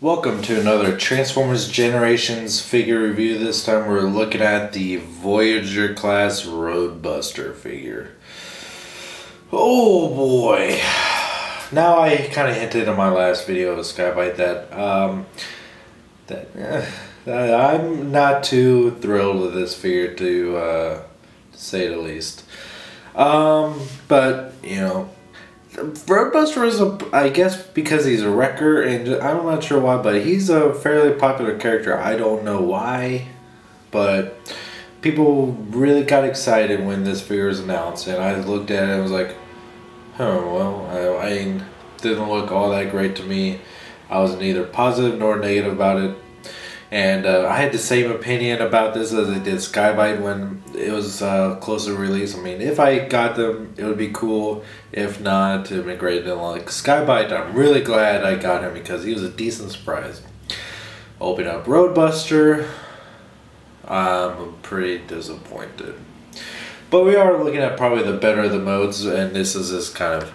Welcome to another Transformers Generations figure review. This time we're looking at the Voyager-class Roadbuster figure. Oh boy. Now I kind of hinted in my last video of Sky-Byte that, I'm not too thrilled with this figure to say the least. But, you know, Roadbuster is I guess because he's a wrecker, and I'm not sure why, but he's a fairly popular character. I don't know why, but people really got excited when this figure was announced, and I looked at it and was like, oh, well, I didn't look all that great to me. I was neither positive nor negative about it, and I had the same opinion about this as I did Sky-Byte when it was close to release. I mean, if I got them, it would be cool. If not, it would be great. And like Sky-Byte, I'm really glad I got him because he was a decent surprise. Open up Roadbuster. I'm pretty disappointed. But we are looking at probably the better of the modes, and this is this kind of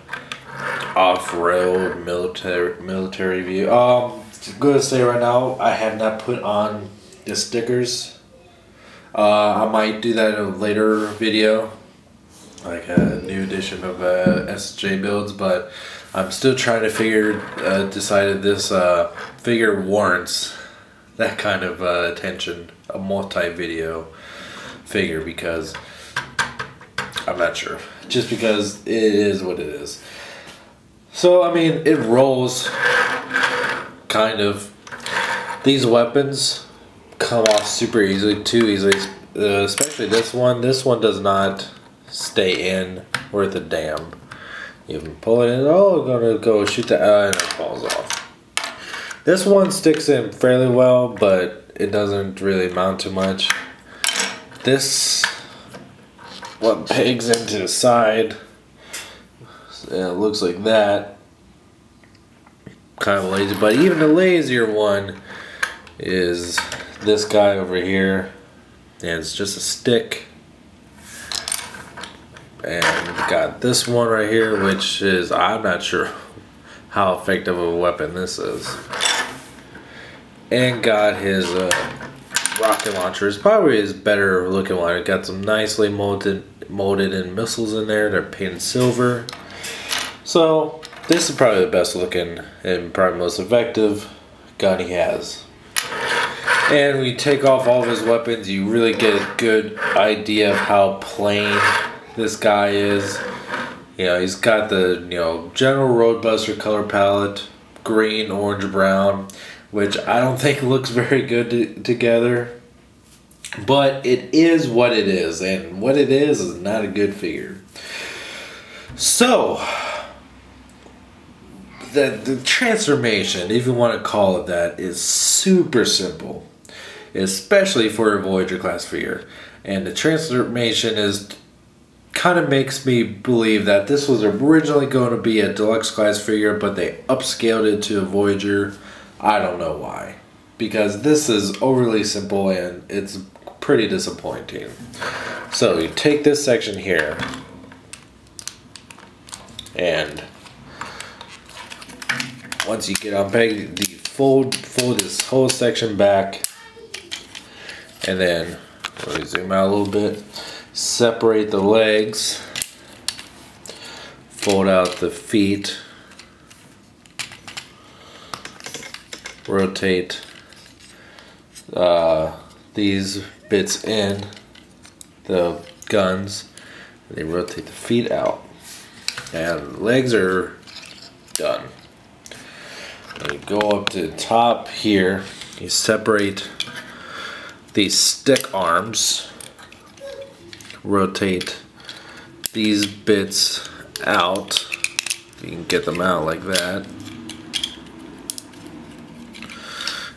off-road military view. I'm gonna say right now, I have not put on the stickers. I might do that in a later video, like a new edition of SJ builds, but I'm still trying to decide if this figure warrants that kind of attention, a multi-video figure, because I'm not sure, just because it is what it is. So I mean, it rolls. Kind of, these weapons come off super easily, too easily, especially this one. This one does not stay in worth a damn. You can pull it in, oh, gonna go shoot the eye, and it falls off. This one sticks in fairly well, but it doesn't really amount to much. This one pegs into the side, and it looks like that. Kind of lazy, but even the lazier one is this guy over here, and it's just a stick. And we've got this one right here, which is, I'm not sure how effective of a weapon this is. And got his rocket launcher. It's probably his better looking one. It got some nicely molded in missiles in there. They're painted silver. So this is probably the best looking and probably most effective gun he has. And when you take off all of his weapons, you really get a good idea of how plain this guy is. You know, he's got the, you know, general Roadbuster color palette, green, orange, brown, which I don't think looks very good together. But it is what it is, and what it is not a good figure. So the transformation, if you want to call it that, is super simple, especially for a Voyager class figure. And the transformation is kind of makes me believe that this was originally going to be a deluxe class figure, but they upscaled it to a Voyager. I don't know why, because this is overly simple and it's pretty disappointing. So you take this section here and once you get unpegged, the fold this whole section back, and then we'll zoom out a little bit, separate the legs, fold out the feet, rotate these bits in the guns, and they rotate the feet out, and legs are done. You go up to the top here, you separate these stick arms, rotate these bits out, you can get them out like that,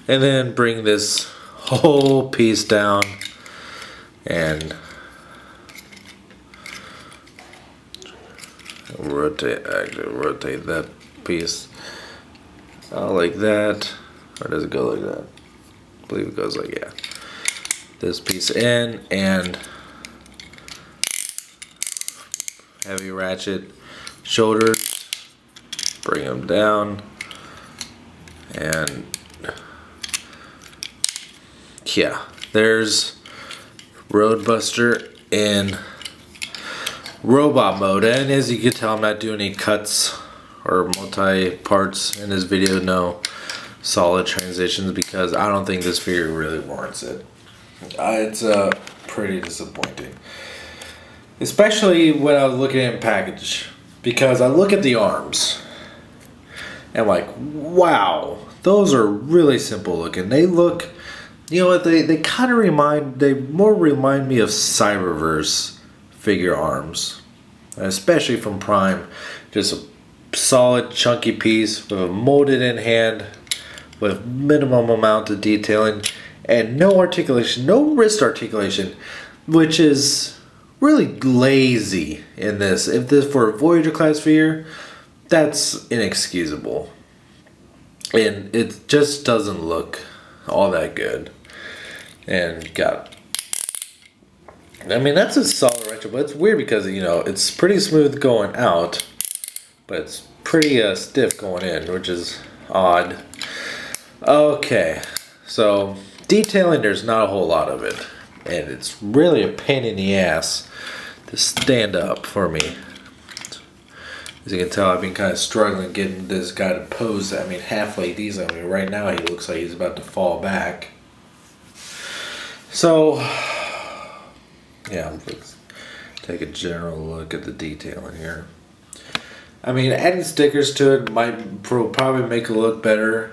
and then bring this whole piece down and rotate that piece. Like that, or does it go like that? I believe it goes like, yeah. This piece in, and heavy ratchet shoulders, bring them down, and yeah, there's Roadbuster in robot mode, and as you can tell, I'm not doing any cuts or multi-parts in this video, no solid transitions, because I don't think this figure really warrants it. It's pretty disappointing, especially when I was looking at the package, because I look at the arms and like, wow, those are really simple looking. They look, you know what, they kind of remind me of Cyberverse figure arms, especially from Prime. Just a solid chunky piece with a molded in hand with minimum amount of detailing and no articulation, no wrist articulation, which is really lazy in this. If this for a Voyager-class figure, that's inexcusable. And it just doesn't look all that good. And God, I mean, that's a solid retro, but it's weird because, you know, it's pretty smooth going out, but it's pretty stiff going in, which is odd. Okay, so detailing, there's not a whole lot of it, and it's really a pain in the ass to stand up for me. As you can tell, I've been kind of struggling getting this guy to pose. I mean, half like these, I mean, right now he looks like he's about to fall back. So, yeah, let's take a general look at the detailing here. I mean, adding stickers to it might probably make it look better,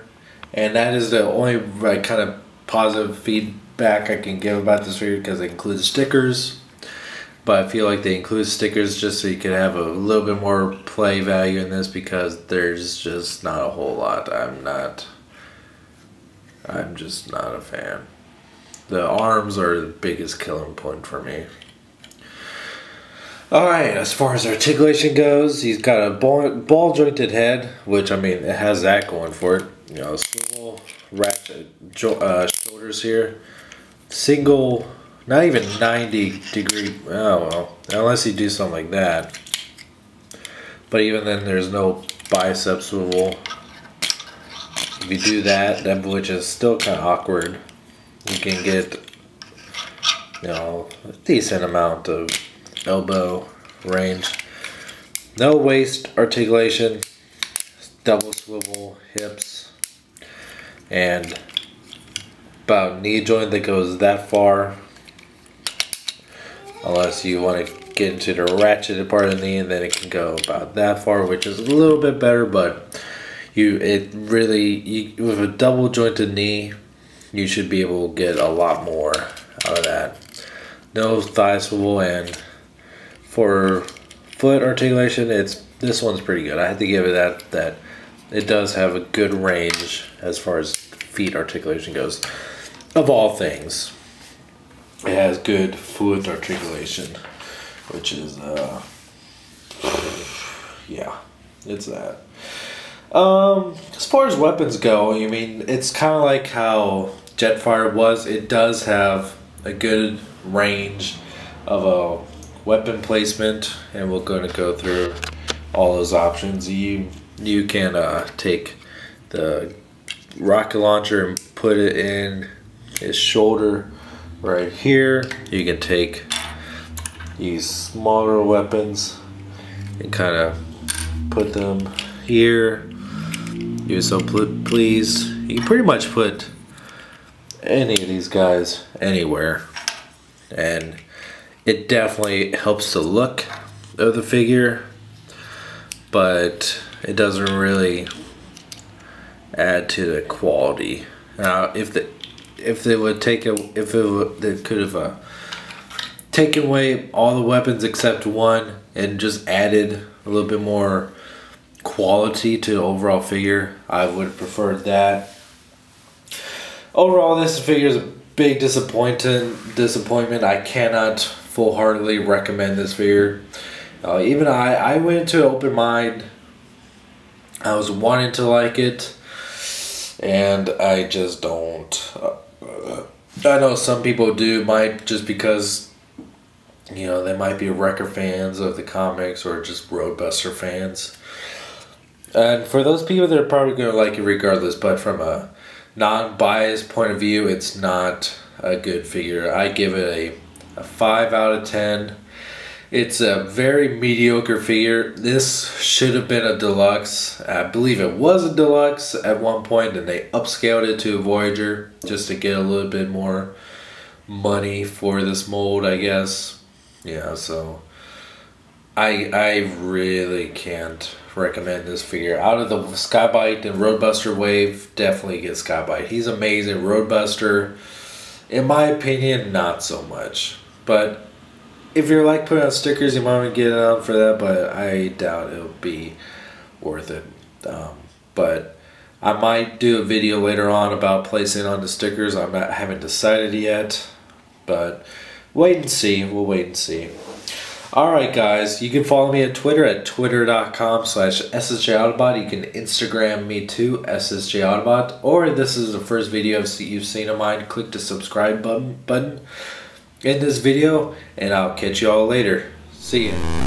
and that is the only kind of positive feedback I can give about this figure, because it includes stickers. But I feel like they include stickers just so you could have a little bit more play value in this, because there's just not a whole lot. I'm just not a fan. The arms are the biggest killing point for me. Alright, as far as articulation goes, he's got a ball jointed head, which, I mean, it has that going for it. You know, swivel ratchet shoulders here. Single, not even 90-degree, oh well, unless you do something like that. But even then, there's no bicep swivel. If you do that, which is still kind of awkward, you can get, you know, a decent amount of elbow range. No waist articulation, double swivel hips, and about knee joint that goes that far, unless you want to get into the ratcheted part of the knee, and then it can go about that far, which is a little bit better. But you with a double jointed knee, you should be able to get a lot more out of that. No thigh swivel, and for foot articulation, this one's pretty good. I have to give it that it does have a good range as far as feet articulation goes. Of all things, it has good foot articulation, which is, yeah, it's that. As far as weapons go, I mean, it's kind of like how Jetfire was. It does have a good range of a weapon placement, and we're going to go through all those options. You can take the rocket launcher and put it in his shoulder right here. You can take these smaller weapons and kind of put them here. You so please. You can pretty much put any of these guys anywhere, and it definitely helps the look of the figure, but it doesn't really add to the quality. Now, they could have taken away all the weapons except one and just added a little bit more quality to the overall figure, I would have preferred that. Overall, this figure is a big disappointment. I cannot full-heartedly recommend this figure. Even I went into an open mind. I was wanting to like it, and I just don't. I know some people do, might just because, you know, they might be wrecker fans of the comics or just Roadbuster fans. And for those people, they're probably going to like it regardless, but from a non-biased point of view, it's not a good figure. I give it a 5 out of 10. It's a very mediocre figure. This should have been a deluxe. I believe it was a deluxe at one point, and they upscaled it to a Voyager just to get a little bit more money for this mold, I guess. Yeah, so I really can't recommend this figure. Out of the Sky-Byte and Roadbuster wave, definitely get Sky-Byte. He's amazing. Roadbuster, in my opinion, not so much. But if you're like putting on stickers, you might want to get it on for that, but I doubt it'll be worth it. But I might do a video later on about placing on the stickers. I haven't decided yet, but wait and see. We'll wait and see. Alright guys, you can follow me on Twitter at twitter.com/ssjautobot. You can Instagram me too, ssjautobot. Or this is the first video you've seen of mine, click the subscribe button in this video, and I'll catch you all later. See ya.